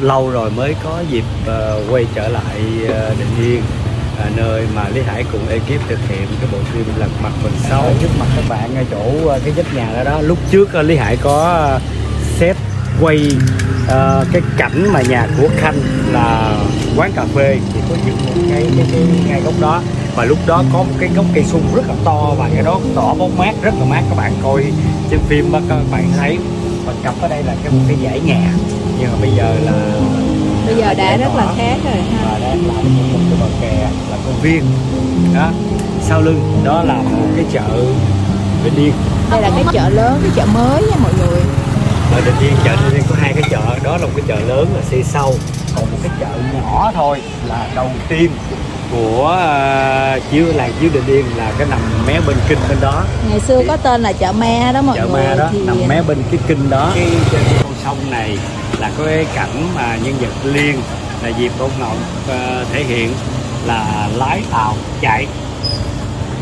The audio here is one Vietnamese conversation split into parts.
lâu rồi mới có dịp quay trở lại Định Yên, nơi mà Lý Hải cùng ekip thực hiện cái bộ phim Lật Mặt phần 6. Trước mặt các bạn ở chỗ cái vách nhà đó đó, lúc trước Lý Hải có set quay cái cảnh mà nhà của Khanh là quán cà phê, thì có dựng một cái ngay góc đó, và lúc đó có một cái gốc cây sung rất là to, và cái đó tỏ bóng mát rất là mát. Các bạn coi trên phim các bạn thấy, và cặp ở đây là cái một cái dãy nhà, nhưng mà bây giờ đã rất là khác rồi ha. Và đang làm một cái bờ kè là công viên đó, sau lưng đó là một cái chợ Đệ Điền. Đây là cái chợ lớn, cái chợ mới nha mọi người. Ở Định Yên, chợ Định Yên có hai cái chợ, đó là một cái chợ lớn là xây sau, còn một cái chợ nhỏ thôi là đầu tiên của làng chiếu Định Yên, là cái nằm mé bên kinh bên đó. Ngày xưa có tên là chợ Me đó mọi người. Chợ Me đó thì nằm mé bên cái kinh đó. Trên cái con sông này là có cái cảnh mà nhân vật Liên là Diệp Bông Ngọc thể hiện là lái tàu chạy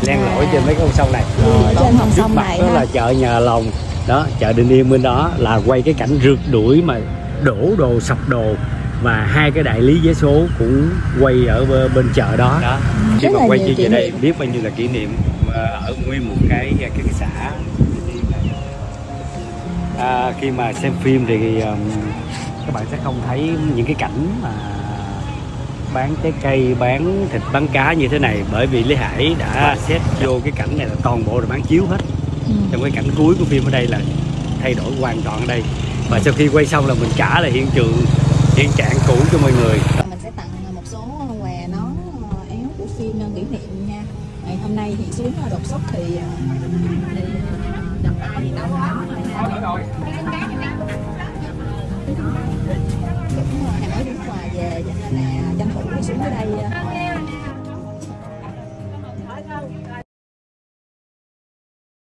len lỏi trên mấy cái con sông này. Rồi đó, trên con sông này đó là chợ Nhà Lòng. Đó, chợ Định Yên bên đó là quay cái cảnh rượt đuổi mà đổ đồ sập đồ, và hai cái đại lý vé số cũng quay ở bên chợ đó. Đó. Khi mà quay về đây biết bao nhiêu là kỷ niệm ở nguyên một cái xã. Khi mà xem phim thì các bạn sẽ không thấy những cái cảnh mà bán trái cây, bán thịt, bán cá như thế này, bởi vì Lý Hải đã xét vô cái cảnh này là toàn bộ là bán chiếu hết. Trong cái cảnh cuối của phim ở đây là thay đổi hoàn toàn ở đây, và sau khi quay xong là mình trả lại hiện trạng cũ cho mọi người. Mình sẽ tặng một số quà nón éo của phim kỷ niệm nha. Ngày hôm nay thì xuống đột xuất thì đập ai thì đâu đó.